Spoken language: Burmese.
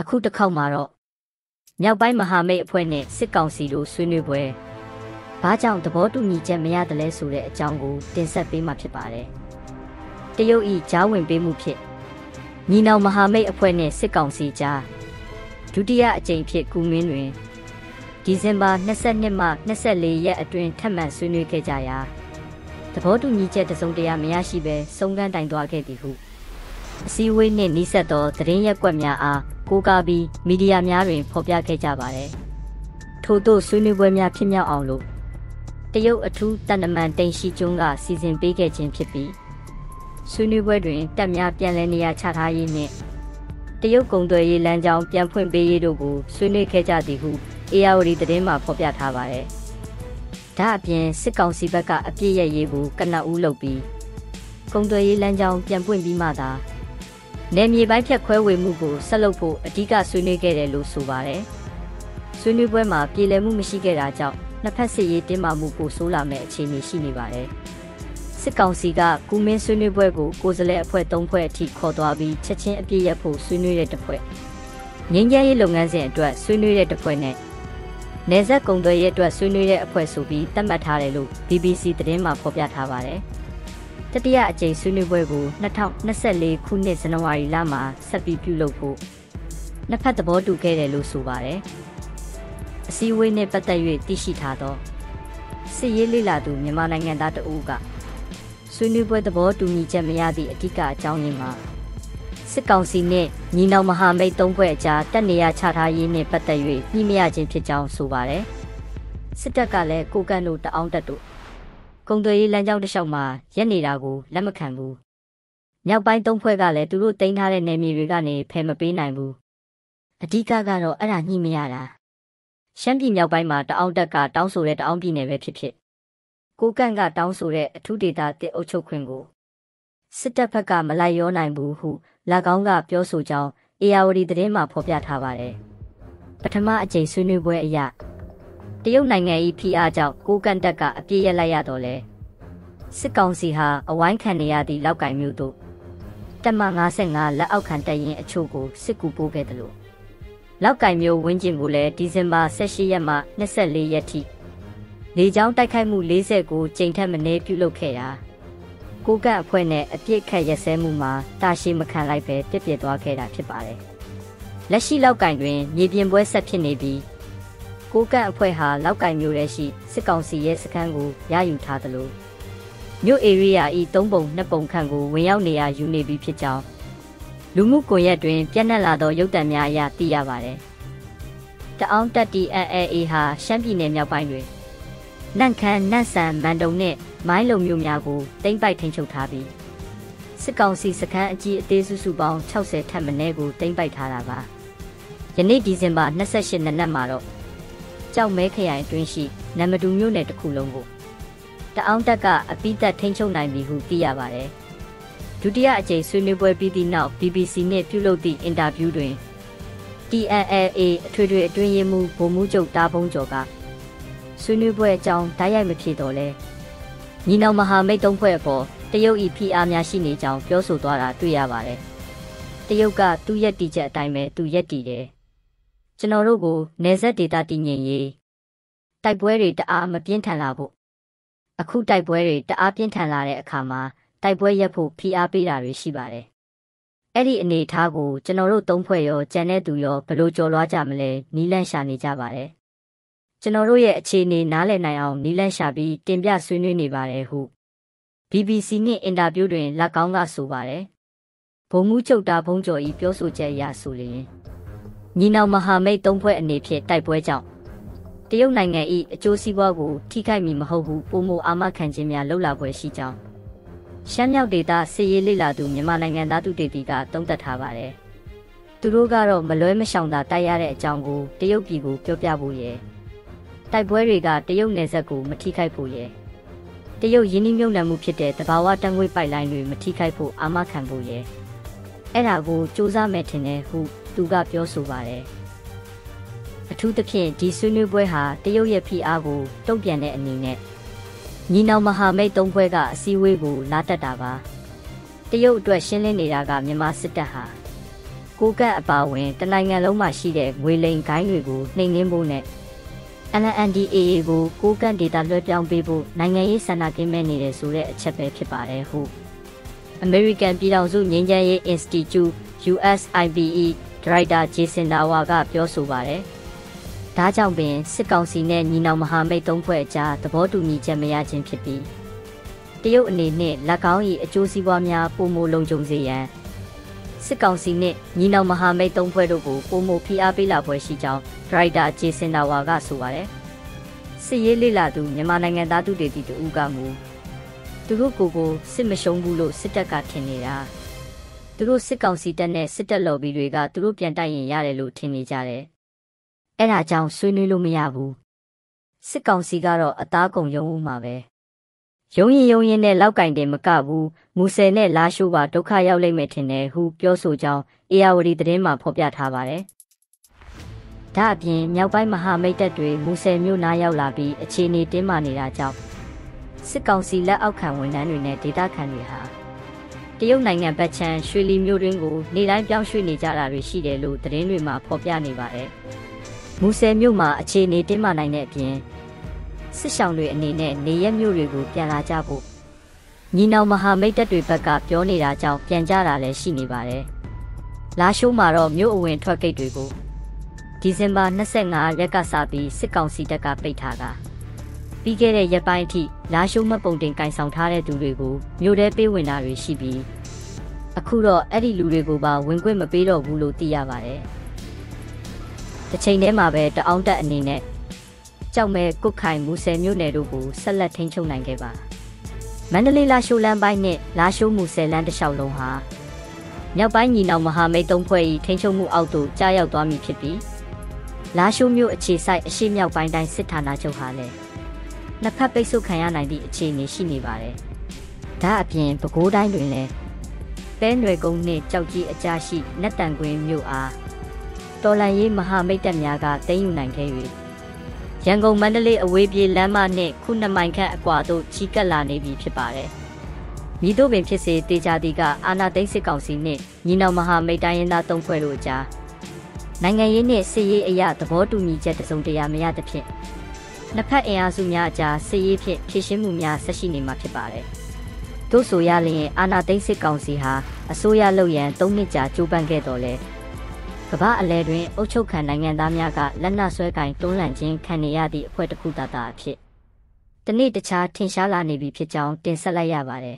အခုတစ်ခေါက်မှာတော့မြောက်ပိုင်းမဟာမိတ်အဖွဲ့နဲ့စစ်ကောင်စီတို့ဆွေးနွေးပွဲဘာကြောင့်သဘောတူညီချက်မရသလဲဆိုတဲ့အကြောင်းကိုတင်ဆက်ပေးမှာဖြစ်ပါတယ်။တရုတ်၏ကြားဝင်ပေးမှုဖြင့်ညီနောင်မဟာမိတ်အဖွဲ့နဲ့စစ်ကောင်စီကြားဒုတိယအကြိမ်ဖြစ်ကူမင်းတွင်ဒီဇင်ဘာ22မှ24ရက်အတွင်းထပ်မံဆွေးနွေးခဲ့ကြရာသဘောတူညီချက်တစုံတရာမရရှိဘဲဆုံးခန်းတိုင်သွားခဲ့သည်ဟုအစည်းအဝေးနှင့်နှိစက်သောသတင်းရက်ကွက်များအားကိုးကားပြီးမီဒီယာများတွင်ဖော်ပြခဲ့ကြပါသည်။ထို့သို့ဆွေးနွေးပွဲများဖြစ်မြောက်အောင်လို့တရုတ်အထူးတန်တမန်တိန်ရှိကျွန်းကစီစဉ်ပေးခဲ့ခြင်းဖြစ်ပြီးဆွေးနွေးပွဲတွင်တပ်များပြန်လည်နေရာချထားရေးနှင့်တရုတ်ကုန်သွယ်ရေးလမ်းကြောင်းပြန်ဖွင့်ပေးရေးတို့ကိုဆွေးနွေးခဲ့ကြသည်ဟုအေယာဝတီသတင်းမှာဖော်ပြထားပါသည်။ဒါအပြင်စစ်ကောင်စီဘက်ကအပြစ်ရရေးကိုကနဦးလုပ်ပြီးကုန်သွယ်ရေးလမ်းကြောင်းပြန်ပွင့်ပြီးမှသာနယ်မြေပိုင်းဖြတ်ခွဲဝေမှုကိုဆက်လုပ်ဖို့အဓိကဆွေးနွေးခဲ့တယ်လို့ဆိုပါတယ်။ဆွေးနွေးပွဲမှာပြည်လည်မှုမရှိခဲ့တာကြောင့်နှစ်ဖက်စစ်ရေးတင်းမာမှုကိုဆိုးလာမဲ့အခြေအနေရှိနေပါတယ်။စစ်ကောင်စီကကူမင်းဆွေးနွေးပွဲကိုကိုယ်စားလှယ်အဖွဲ့၃ဖွဲ့အထိခေါ်သွားပြီးချက်ချင်းအပြည့်ရဖို့ဆွေးနွေးတဲ့တစ်ဖွဲ့ငင်းကြဲရေးလုပ်ငန်းစဉ်အတွက်ဆွေးနွေးတဲ့တစ်ဖွဲ့နဲ့နယ်စပ်ကုန်သွယ်ရေးအတွက်ဆွေးနွေးတဲ့အဖွဲ့ဆိုပြီးသတ်မှတ်ထားတယ်လို့ BBC သတင်းမှာဖော်ပြထားပါတယ်။တတိယအကြိမ်ဆွေးနွေးပွဲကို2024ခုနှစ်ဇန်နဝါရီလမှာဆက်ပြီးပြုလုပ်ဖို့နှစ်ဖက်သဘောတူခဲ့တယ်လို့ဆိုပါတယ်။အစည်းအဝေးနဲ့ပတ်သက်၍သိရှိထားသောစစ်ရေးလေ့လာသူမြန်မာနိုင်ငံသားတဦးကဆွေးနွေးပွဲသဘောတူညီချက်မရသည့်အဓိကအကြောင်းရင်းမှာစစ်ကောင်စီနဲ့ညီနောင်မဟာမိတ်၃ဖွဲ့အကြားတပ်နေရာချထားရေးနဲ့ပတ်သက်၍ညှိမရခြင်းဖြစ်ကြောင်းဆိုပါတယ်။စစ်တပ်ကလည်းကိုကန့်တို့တအောင်တက်တို့ကုန်သွယ်ရေးလမ်းကြောင်းတစ်လျှောက်မှာရက်နေတာကိုလက်မခံဘူး။မြောက်ပိုင်းသုံးဖွဲ့ကလည်းသူတို့တင်ထားတဲ့နယ်မြေတွေကနေဖယ်မပေးနိုင်ဘူး။အဓိကကတော့အဲ့ဒါညှိမရတာ။ရှမ်းပြည်မြောက်ပိုင်းမှာတအောင်တက်ကတောင်းဆိုတဲ့တအောင်ပြည်နယ်ပဲဖြစ်ဖြစ်။ကိုကန့်ကတောင်းဆိုတဲ့အထူးဒေသတစ်အုပ်ချုပ်ခွင့်ကိုစစ်တပ်ဘက်ကမလိုက်ရောနိုင်ဘူးဟုလက်ကောင်းကပြောဆိုကြောင်းအေယာဝတီသတင်းမှာဖော်ပြထားပါတယ်။ပထမအကြိမ်ဆွေးနွေးပွဲအရတရုတ်နိုင်ငံ၏ဖိအားကြောင့်ကိုကန့်တပ်ကအပြည့်ရလိုက်ရတော့လေစစ်ကောင်စီဟာအဝိုင်းခံနေရသည့်လောက်ကင်မျိုးတို့တပ်မ55လက်အောက်ခံတပ်ရင်းအချို့ကိုစစ်ကူပို့ခဲ့တယ်လို့လောက်ကင်မျိုးဝင်းကျင်ကိုလည်းဒီဇင်ဘာ18ရက်မှ24ရက်ထိလေကြောင်းတိုက်ခိုက်မှု49ကြိမ်ထက်မနည်းပြုလုပ်ခဲ့တာကိုကန့်အဖွဲ့နဲ့အပြည့်ခတ်ရစဲမှုမှာတာရှိမခံလိုက်ပဲပြစ်ပြစ်သွားခဲ့တာဖြစ်ပါတယ်လက်ရှိလောက်ကင်တွင်မြေပြင်ပွဲဆက်ဖြစ်နေပြီးကိုကန့်အဖွဲ့ဟာလောက်ကင်မျိုးရဲရှိစစ်ကောင်စီရဲစခန်းကိုရယူထားသလိုမြို့ဧရိယာဤ3ပုံ2ပုံခန့်ကိုဝင်ရောက်နေရယူနေပြီဖြစ်ကြောင်းလူမှုကွန်ရက်တွင်ပြန့်နှံ့လာသောရုပ်သံများအရသိရပါတယ်။တအောင်တက် TNLA ဟာရှမ်းပြည်နယ်မြောက်ပိုင်းတွင်နန့်ခမ်းနန့်ဆန်မန်တုံနှင့်မိုင်းလုံမျိုးများကိုသိမ်းပိုက်ထိန်းချုပ်ထားပြီးစစ်ကောင်စီစခန်းအကြီးအသေးစုစုပေါင်း60ထပ်မနည်းကိုသိမ်းပိုက်ထားတာပါ။ယနေ့ဒီဇင်ဘာ28ရက်နေ့မှာတော့ကြောက်မဲခရိုင်အတွင်းရှိနမတူမြို့နယ်တစ်ခုလုံးကိုတအောင်တက်ကအပိသက်ထိန်းချုပ်နိုင်ပြီဟုသိရပါတယ်။ဒုတိယအကြိမ်ဆွေးနွေးပွဲပြီးသည့်နောက် BBC နှင့်ပြုလုပ်သည့်အင်တာဗျူးတွင် TNLA အထွေထွေအတွင်းရေးမှူးဗိုလ်မှူးချုပ်တာဘုံကျော်ကဆွေးနွေးပွဲအကြောင်းတိုက်ရိုက်မဖြစ်တော့လဲညီနောင်မဟာမိတ်သုံးဖွဲ့အပေါ်တရုတ်၏ဖိအားများရှိနေကြောင်းပြောဆိုသွားတာတွေ့ရပါတယ်။တရုတ်ကသူ့ရည်တည်ချက်အတိုင်းပဲသူရည်တည်တယ်ကျွန်တော်တို့ကိုနယ်စပ်ဒေသတည်ငြိမ်ရေးတိုက်ပွဲတွေတအားမပြင်းထန်လာဖို့အခုတိုက်ပွဲတွေတအားပြင်းထန်လာတဲ့အခါမှာတိုက်ပွဲရပ်ဖို့ဖိအားပေးတာတွေရှိပါတယ်။အဲ့ဒီအနေအထားကိုကျွန်တော်တို့သုံးဖွဲ့ရောကြံတဲ့သူရောဘယ်လိုကြော်လွှားကြမလဲနီးလန့်ရှာနေကြပါတယ်။ကျွန်တော်တို့ရဲ့အခြေအနေနားလည်နိုင်အောင်နီးလန့်ရှာပြီးတင်ပြဆွေးနွေးနေပါတယ်ဟု BBC နှင့်အင်တာဗျူးတွင်လက်ကောင်းကဆိုပါတယ်။ဗိုလ်မှူးချုပ်တာဘုံကျော်ဤပြောဆိုချက်အရဆိုလျင်ညီနောင်မဟာမိတ်၃ဖွဲ့အနေဖြင့်တိုက်ပွဲကြောင့်တရုတ်နိုင်ငံ၏အကျိုးစီးပွားကိုထိခိုက်မည်မဟုတ်ဟုပုံမအာမခံခြင်းများလှုပ်လာပွဲရှိကြောင်းရှမ်းမြောက်ဒေသစစ်ရေးလေ့လာသူမြန်မာနိုင်ငံသားသူတေတီကသုံးသပ်ထားပါတယ်။သူတို့ကတော့မလွဲမရှောင်သာတိုက်ရတဲ့အကြောင်းကိုတရုတ်ပြည်ကိုပြောပြဖို့ရယ်တိုက်ပွဲတွေကတရုတ်နယ်စပ်ကိုမထိခိုက်ဖို့ရယ်တရုတ်ရင်းနှီးမြှုပ်နှံမှုဖြစ်တဲ့သဘာဝတန်ငွေပိုက်လိုင်းတွေမထိခိုက်ဖို့အာမခံဖို့ရယ်အဲ့ဒါကိုစူးစမ်းမယ်ထင်တယ်ဟုသူကပြောဆိုပါတယ်။အထူးသဖြင့်ဒီဆွေးနွေးပွဲဟာတရုတ်ရဲ့ဖိအားကိုတုံ့ပြန်တဲ့အနေနဲ့ညီနောင်မဟာမိတ်သုံးဖွဲ့ကအစည်းအဝေးကိုလာတက်တာပါ။တရုတ်အတွက်ရှင်းလင်းနေတာကမြန်မာစစ်တပ်ဟာ Google about when the Langan Loma Shide will in Kaigu, Ning Bune. LNDA who Google did a lot young people, Nanga is an argument is a chapter keeper who American Pilazu Ninja Institute, USIBE, Drider Jason Nawaga, Yosubare. ถ้าจำเป็นสิกาวซีเนนีนาวมหาไม่ตรงเพื่อจะตบดูนิจเมียจินผิดปี เตี้ยวอันนี้เนี่ยละกาวอีจูซีวามยาปูโมลงจงเสีย สิกาวซีเนี่ยนีนาวมหาไม่ตรงเพื่อดูปูโมพิอาไปลาเพื่อสีเจ้าไรดาเจสินาวากาสุวาร์สิเยลิลาดูเนี่ยมาในเงินตาตุเดติดูกางูดูรูกูโก้สิไม่ชงบุโลสิจักกัดเทนีราดูรูสิกาวซีแต่เนี่ยสิจัดหลบไปด้วยกันดูรูเปลี่ยนใจอย่างยาเรลูเทนีจ่าเร เอ็นอาจารย์ซุยนุลุไม่ยาบูสิกาวซีก็รออัตตากงยงมาเวโยงยีโยงยีเนี่ยเล่ากันเดมกาบูมูเซเนี่ยลาชูบาทุกข์ยาวเลยไม่ถึงเนี่ยฮูเปียวสู่เจ้าเอราวัณดิเดนมาพบญาติหาบาร์เรถ้าเพียงเมียวไปมหาไม่ตัดด้วยมูเซมิวนาเยาลาบีเอชีนีเดมาในเนี่ยเพียง สิช่างด้วยอันนี้เนี่ยนิยามอยู่ริกูเปล่าจ้าบุญยีนาวมหาไม่ตัดด้วยประกาศย้อนในราชาวเปลี่ยนจ้าราเลยสินิบาร์เรลาชูมาเรามิวอเวนทว่าเกิดริกูที่เซนบาร์นักเสงาเรียกกาซาบีสิกาวซีตะกาไปถากาปีเกเรย์ยับไปที่ลาชูมาปงเดินการส่งท้าเรดูริกูมิวเดปิวนาริชีบีอะคูโรเอริลูริกูบ่าเวงกุยมาปีโรบุลูตียาบาร์เรแต่เช่นเนี่ยมาเวต เอาต่อไปมหาไม่ตัดยากาเตยอยู่ในเทวี ยังคงมันเลยอวยเปลี่ยนมาเนี่ยคุณนำมันแค่กว่าตัวชิกลาในบีพิบาร์เลยมีตัวเป็นพิเศษตีจ่าดีกาอาณาเต็งสิกาวสีฮะอสุยาเลียนต้องนิจจุบันเกิดเลยกบ้าอะไรด้วยโอชกขันในงานดามยากาลันนาสวยกันตรงหลังเจนขันในยาดีเพื่อตะคุตาตาพิษตอนนี้เดชาเทนชาลาในบีพิจารณ์เต็นสลายยาบาร์เลย